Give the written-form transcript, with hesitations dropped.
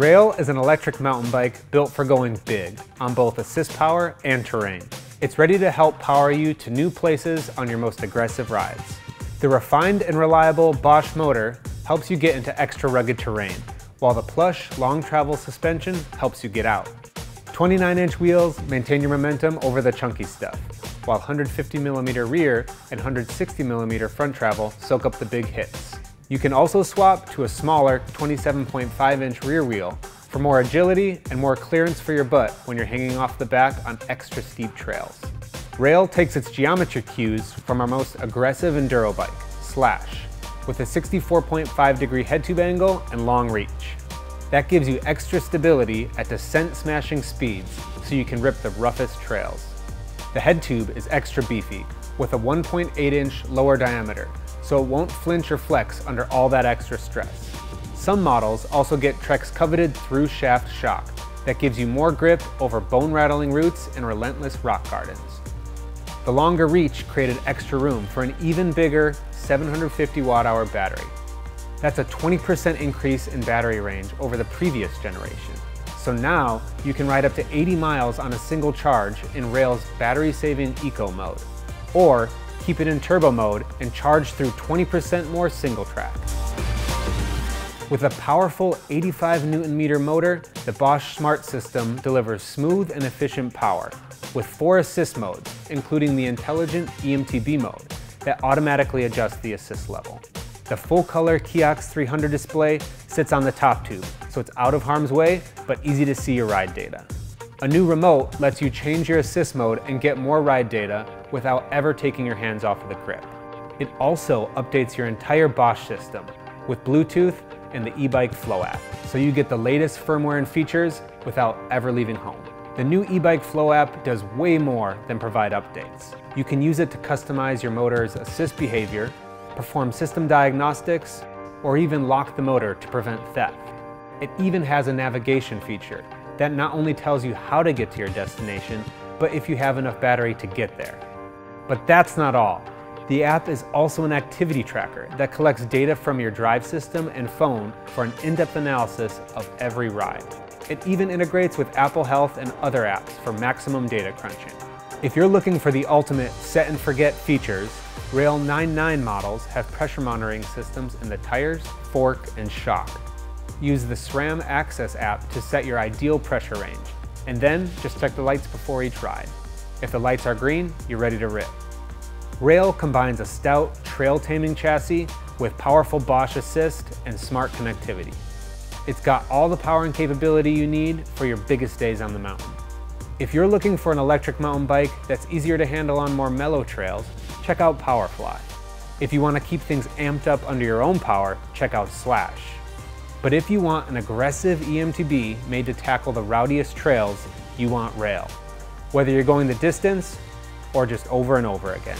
Rail is an electric mountain bike built for going big on both assist power and terrain. It's ready to help power you to new places on your most aggressive rides. The refined and reliable Bosch motor helps you get into extra rugged terrain, while the plush long travel suspension helps you get out. 29-inch wheels maintain your momentum over the chunky stuff, while 150mm rear and 160mm front travel soak up the big hits. You can also swap to a smaller 27.5-inch rear wheel for more agility and more clearance for your butt when you're hanging off the back on extra steep trails. Rail takes its geometry cues from our most aggressive enduro bike, Slash, with a 64.5-degree head-tube angle and long reach. That gives you extra stability at descent-smashing speeds so you can rip the roughest trails. The head tube is extra beefy, with a 1.8-inch lower diameter, so it won't flinch or flex under all that extra stress. Some models also get Trek's coveted through-shaft shock that gives you more grip over bone-rattling routes and relentless rock gardens. The longer reach created extra room for an even bigger 750 watt-hour battery. That's a 20% increase in battery range over the previous generation. So now you can ride up to 80 miles on a single charge in Rail's battery-saving eco mode, or keep it in turbo mode and charge through 20% more single track. With a powerful 85 Nm motor, the Bosch Smart System delivers smooth and efficient power, with 4 assist modes, including the intelligent EMTB mode that automatically adjusts the assist level. The full-color Kiox 300 display sits on the top tube, so it's out of harm's way, but easy to see your ride data. A new remote lets you change your assist mode and get more ride data without ever taking your hands off of the grip. It also updates your entire Bosch system with Bluetooth and the eBike Flow app, so you get the latest firmware and features without ever leaving home. The new eBike Flow app does way more than provide updates. You can use it to customize your motor's assist behavior, perform system diagnostics, or even lock the motor to prevent theft. It even has a navigation feature that not only tells you how to get to your destination, but if you have enough battery to get there. But that's not all. The app is also an activity tracker that collects data from your drive system and phone for an in-depth analysis of every ride. It even integrates with Apple Health and other apps for maximum data crunching. If you're looking for the ultimate set and forget features, Rail 99 models have pressure monitoring systems in the tires, fork, and shock. Use the SRAM Access app to set your ideal pressure range, and then just check the lights before each ride. If the lights are green, you're ready to rip. Rail combines a stout, trail-taming chassis with powerful Bosch assist and smart connectivity. It's got all the power and capability you need for your biggest days on the mountain. If you're looking for an electric mountain bike that's easier to handle on more mellow trails, check out Powerfly. If you want to keep things amped up under your own power, check out Slash. But if you want an aggressive EMTB made to tackle the rowdiest trails, you want Rail. Whether you're going the distance or just over and over again.